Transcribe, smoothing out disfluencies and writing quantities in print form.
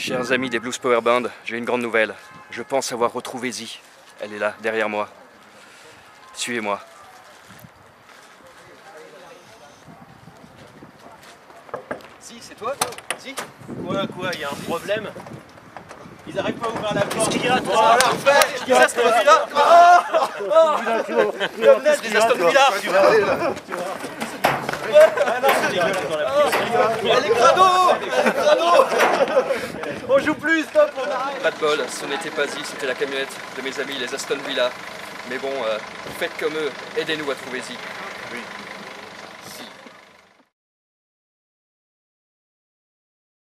Chers amis des Blues Power Band, j'ai une grande nouvelle. Je pense avoir retrouvé Zee. Elle est là, derrière moi. Suivez-moi. Zee, c'est toi? Zee? Quoi, il y a un problème? Ils n'arrêtent pas à ouvrir la porte. Qu'est-ce qu'il y a? Qu'est-ce qu'il y a? Aston Villa? Les Aston Villa! Tu vas aller là! Les crados! Les crados! On joue plus, stop, on arrête! Pas de bol, ce n'était pas Zee, c'était la camionnette de mes amis, les Aston Villa. Mais bon, faites comme eux, aidez-nous à trouver Zee.